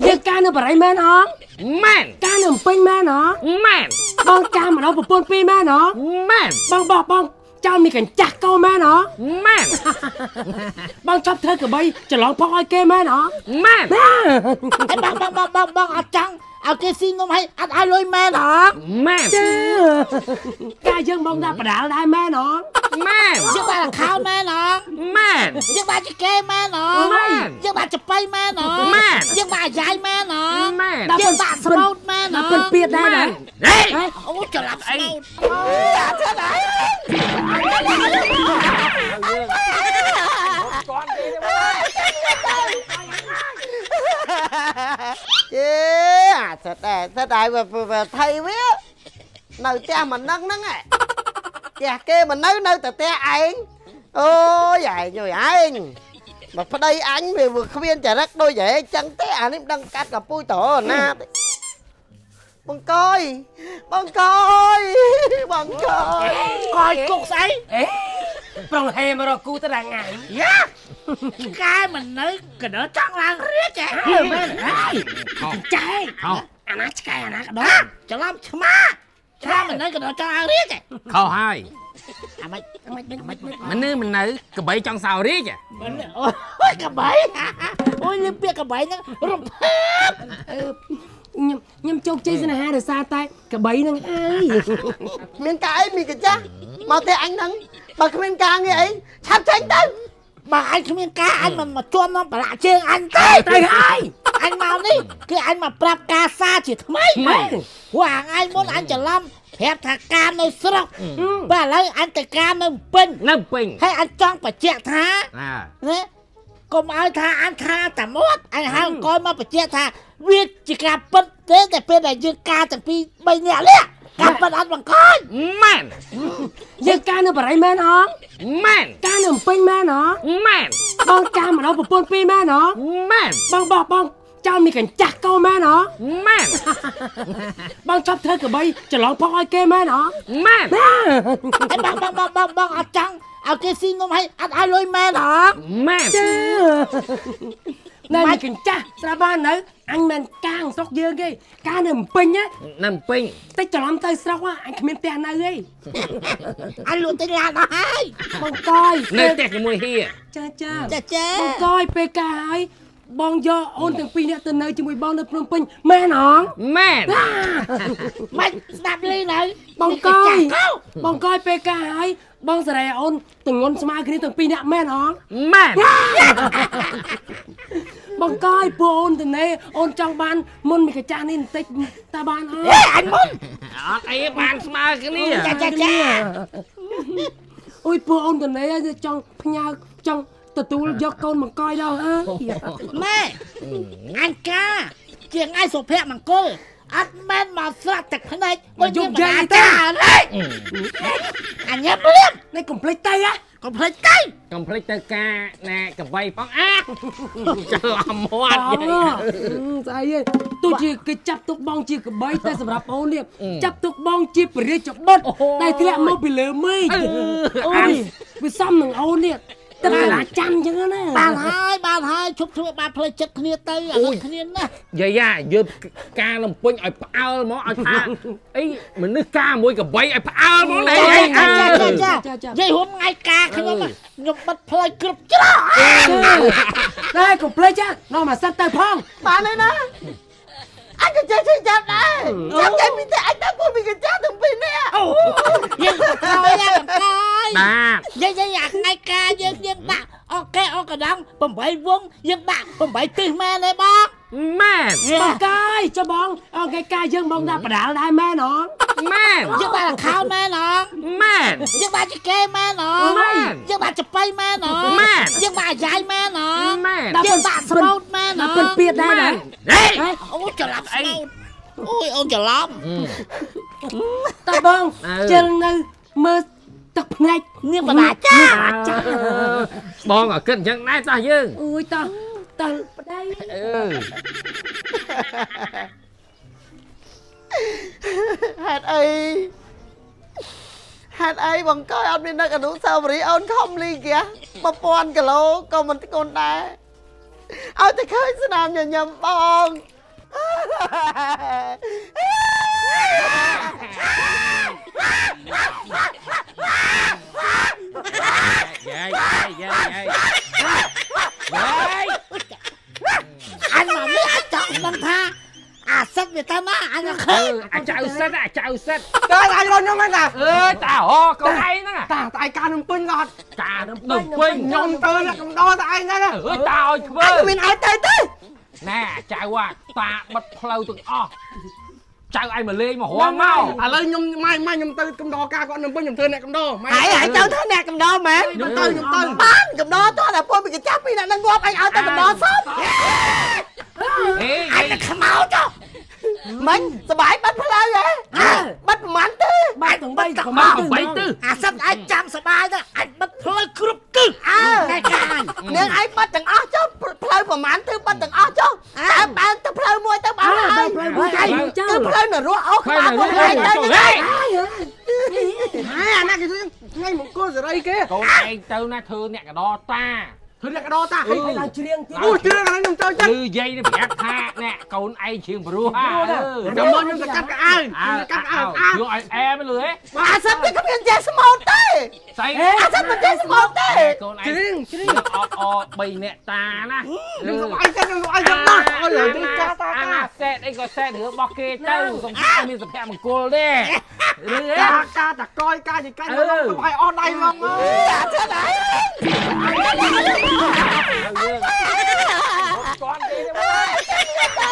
เด็กการเนี่ยเป็นไรแม่น้องแม่การเนี่ยเป็นแม่น้องแม่บางการเหมือนเราเป็นปนปีแม่น้องแม่บางบอกบางเจ้ามีกันจักเก้าแม่น้องแม่บางชอบเธอกับใบจะร้องพ่อไอ้เก้แม่น้องแม่บางอาจังเอาเกซิงก็ไม่อัดไอเลยแม่น้องแม่เจ้ากายยังมองดาประดาได้แม่น้องแม่ยังบ้าข้าวแม่น้องแม่ยังบ้าจะแก้แม่น้องแม่ยังบ้าจะไปแม่น้องแม่ยังบ้าย้ายแม่น้องแม่ยังบ้าสมุดแม่น้องเป็นเปียดได้เลยเฮ้ยโอ้จะรับสมุดจัดเท่าไหร่เจ๊เสด็จแบบไทยเว้ยเนื้อแจ้มันนั่งไงแจ้เก้มันเนื้อแต่แจ้ไอ้โอ้ยอยู่ไอ้มาพอได้ไอ้ไปบุกเวียนจะรักโดยใหญ่จังแจ้อันนี้ดังกัดกับปุ้ยโตนะบังคอยคอยกุกใส่ปรงเฮมารอกูตะดังไงยะกายมันนึกกระเดาะจ้องรังเรียกแจ้มันใจอันนั้นใช่อันนั้นกระเดาะจะรับชมาชามันนึกกระเดาะจ้องรังเรียกแจ้เข้าให้มันนึกกระเบยจ้องสาวเรียกแจ้โอ้ยกระเบยโอ้ยเรื่องเปียกกระเบยนั่งรูปnhâm châu chơi xin hai rồi xa tay cả bấy năng ai miền ca ấy mình cả cha mau tay anh năng bà cái miền ca nghe ấy chăm tránh tay bà anh cái miền ca anh mà cho nó bà lại chơi anh tay tay ai anh mau đi cái anh mà prap ca xa chỉ mấy hoàng anh muốn anh trả lâm hẹp thà cam nơi sông bà lấy anh thà cam nơi bình hay anh chọn phải chẹt thá thếก็มาทาอันทาแต่มดอันหางก้อนมาปะเจี๊ยทาวิจิกาปนเต้แต่เป็นอะไรยืนกาแต่ปีใบเนี่ยเลี้ยกาปนอันบางก้อนแม่ยืนกาเนี่ยเป็นไรแม่น้องแม่กาเนี่ยเป็นแม่น้องแม่บางกาเหมือนเราปนปีแม่น้องแม่บางบอกบางเจ้ามีกันจักเก้าแม่น้องแม่บางชอบเธอกับใบจะร้องพ่อไอ้เก้แม่น้องแม่บางอาจังเอาเกซิงก็ไม่อัดไอเลยแม่น้องแม่เจ้านายกินจ้าตาบ้านนั้นอันมันกางซอกเยอะไงกางน้ำปิงนะน้ำปิงแต่จะล้อมเตยซอกว่าอันขมิ้นเตียนอะไรอันลุนเตียนอะไรบางก้อยเนื้อแตกในมวยเฮียจ้าบางก้อยเปกายบองยอโอนถึงปีเนี่ยตัวเนยจะมวยบองเนยพรมปิงแม่น้องแม่ไม่ดับเลยไหนบองก้อยเปกายบองแสดงอ่อนตึงงอนสมาคืนนี้ตึงปีเนี่ยแม่น้องแม่บองก้อยปูอ่อนตึงเนยอ่อนจังบ้านมุนมีกระจานนี่ติดตาบ้านอ่ะอันมุนไอ้บ้านสมาคืนนี้จ้าอุ้ยปูอ่อนตึงเนยจังพญาจังตัวตูยกก้อนบองก้อยแล้วแม่อันก้าเจียงไอ้โสเภะมังโก้อัดแม่มาสลัดจากข้างในมายุ่งยากจ้าเลยอันนี้เรียบในกลุ่มเพลย์ไตอะกลุ่มเพลย์ไตกาแน่กับใบป้องอ่ะจะละมวดยังใจเย็นตัวจีก็จับตุกบองจีกับใบแต่สำหรับโอเลี้ยจับตุกบองจีไปเรียกจับบดได้ที่แรกไม่ไปเลยไม่โอ้ยไปซ้ำหนึ่งโอเลี้ยแต่ไปหลาจำยังไงบาลายชุบมาเพลย์จัดเคลียร์ไตอะเคลียร์นะยายยืมกาลำปงไอ้เปล่าหมอไอ้ตาไอ้เหมือนนึกกามวยกับใบไอ้เปล่าหมอไหนยายหัวไงกาขนาดนั้นยกบัดเพลย์กรึบจ้าได้กับเพลย์จ้าน้องมาสัตว์ตายพองมาเลยนะanh cứ chơi đấy chắc chắn mình sẽ anh đã có mình cứ chơi từng pin đấy à nhưng mà coi nha mà coi dân nhạc ngay ca dân bạn ok đóng bấm bảy vuông dân bạn bấm bảy tứ mẹ này bác mẹ bác coi cho bóng ngay ca dân bóng ra đảo đai mẹ nó mẹ dân bạn là khao mẹ nó mẹ dân bạn chỉ kê mẹ nó mẹ dân bạn chụp bay mẹ nó mẹ dân bạn dài mẹ nó mẹ dân bạn sâu mẹ nó phân biệt đấy đấyจะรับไอ้โอ้ยโอ้จะรับตาบองเจอในมือตกในเนี่ยประหลาดจ้าบองอ่ะเกินยังได้ตายืงอุ้ยตาได้หัดไอ้บองก้อยอันนี้นักอนุสาวรีย์อันคอมลีเกียมาปอนกันแล้วก็มันตะโกนได้ เอาแต่เข้าสนามหย่อนยำปองอันมาไม่อันจับบังพาอาซัดเวทามาอันนั้นเขาอาจจะเอาซัดอาจจะเอาซัดตายตายโดนน้องมันอ่ะตาฮอก็ไอ้นั่นอ่ะตายการน้ำปืนหลอดการน้ำปืนยองเตอร์น่ะกำดอตายนั่นอ่ะตาอ้อยเพื่อนเป็นไอ้ตายตื้อแน่ใจว่าตาบัดเพลาตัวอ้อใจไอ้มาเลยมาหัวเมาอะไรยมไม่ยมเตอร์กำดอกาก่อนน้ำปืนยมเตอร์น่ะกำดอไอ้เจ้าเธอน่ะกำดอแม่ยมเตอร์บ้านกำดอตัวน่ะพวกมันจะจับพี่น่ะนั่งงบไอ้เอาแต่กำดอซ้อมไอ้จะขมาวเจ้ามันสบายบัดพลายเลยบัดมันตื้อบัดถึงบัดขมาวบัดตื้ออาซับไอ้จำสบายนะไอ้บัดพลายครุบกึ่งในการเนื้อไอ้บัดถึงอ้อเจ้าพลายประมาณตื้อบัดถึงอ้อเจ้าแปลงตื้อพลายมวยตื้อบ้าไอ้ตื้อพลายหน่อยรู้เอาขมาวพลายได้ยังไงอันนั้นคือไงมึงโก้จะไรเก้โก้ไอ้เจ้าหน้าเธอเนี่ยกระดอตาเธอเด็กดอตาให้เราเชียงที่อู้เชียงอะไรนุ่มเจ้าจันคือยัยนี่แบบท่าเนี่ยเกาไอเชียงบรูฮ่าเดี๋ยวมันจะกัดกันอ้ายกัดอ้ายอ้ายย้อยแอร์ไปเลยมาซับไปกับเงินแจกสมอลเต้ใส่มาซับมันแจกสมอลเต้เชียงเชียงออกใบเนตานะนุ่มสบายจันนุ่มสบายจันนะเอาเลยดีกาตาเซตไอ้ก็เซตเหลือบอกเกเจ้าสงสัยมีสเปรย์มันโกลเด้กากาตะก้อยกาจิกันนุ่มสบายออนไลน์มามั้ยจัดเท่าไหร่ก้อนดีนะ